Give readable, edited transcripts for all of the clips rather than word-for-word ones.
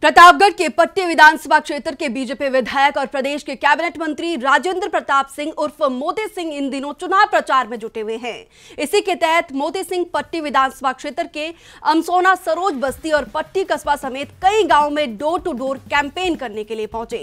प्रतापगढ़ के पट्टी विधानसभा क्षेत्र के बीजेपी विधायक और प्रदेश के कैबिनेट मंत्री राजेंद्र प्रताप सिंह उर्फ मोती सिंह इन दिनों चुनाव प्रचार में जुटे हुए हैं। इसी के तहत मोती सिंह पट्टी विधानसभा क्षेत्र के अमसोना, सरोज बस्ती और पट्टी कस्बा समेत कई गांवों में डोर टू डोर कैंपेन करने के लिए पहुंचे।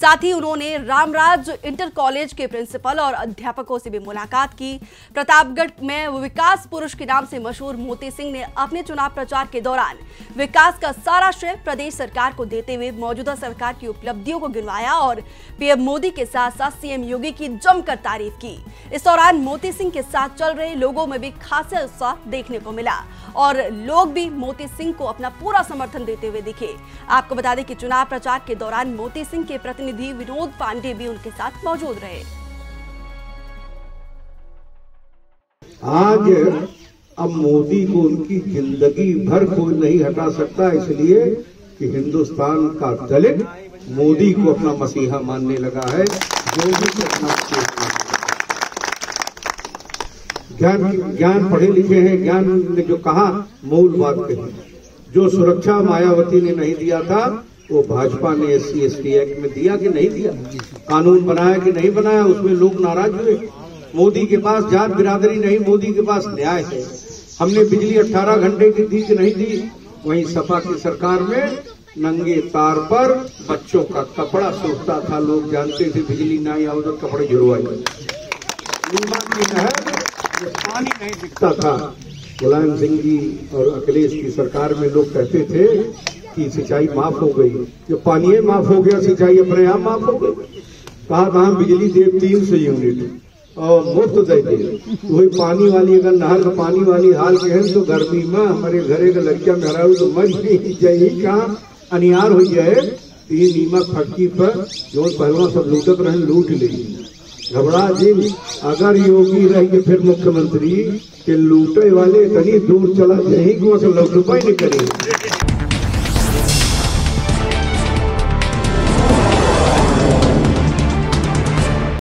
साथ ही उन्होंने रामराज इंटर कॉलेज के प्रिंसिपल और अध्यापकों से भी मुलाकात की। प्रतापगढ़ में विकास पुरुष के नाम से मशहूर मोती सिंह ने अपने चुनाव प्रचार के दौरान विकास का सारा श्रेय प्रदेश सरकार को देते हुए मौजूदा सरकार की उपलब्धियों को गिनवाया और पीएम मोदी के साथ साथ सीएम योगी की जमकर तारीफ की। इस दौरान मोती सिंह के साथ चल रहे लोगों में भी खासा उत्साह देखने को मिला और लोग भी मोती सिंह को अपना पूरा समर्थन देते हुए दिखे। आपको बता दें कि चुनाव प्रचार के दौरान मोती सिंह के प्रतिनिधि विनोद पांडे भी उनके साथ मौजूद रहे। आज अब मोदी को उनकी जिंदगी भर कोई नहीं हटा सकता, इसलिए कि हिंदुस्तान का दलित मोदी को अपना मसीहा मानने लगा है। ज्ञान पढ़े लिखे हैं, ज्ञान ने जो कहा मूल बात कही। जो सुरक्षा मायावती ने नहीं दिया था वो भाजपा ने SC ST एक्ट में दिया कि नहीं दिया, कानून बनाया कि नहीं बनाया, उसमें लोग नाराज हुए। मोदी के पास जात बिरादरी नहीं, मोदी के पास न्याय है। हमने बिजली 18 घंटे की दी कि नहीं दी। वहीं सपा की सरकार में नंगे तार पर बच्चों का कपड़ा सूखता था, लोग जानते थे बिजली ना आई उधर कपड़े झुरवाए। नीमा की नहर में पानी नहीं दिखता था। मुलायम सिंह जी और अखिलेश की सरकार में लोग कहते थे कि सिंचाई माफ हो गई, जो पानी है माफ हो गया, सिंचाई अपने आप माफ हो गई। कहा बिजली देव 300 यूनिट और मुफ्त दे दे। वही पानी वाली अगर नहर का पानी वाली हाल के हैं तो गर्मी में हमारे घरे का लड़कियां घर तो मर नहीं जाए, कहा अनियार हो जाए। ये नीमक फटकी पर जो पहलवा सब लूटक रहे लूट ले, घबरा जिन अगर योगी रहेंगे फिर मुख्यमंत्री के लूटे वाले कहीं दूर चला जाएगी, वो सब लौट रुपये नहीं करेंगे।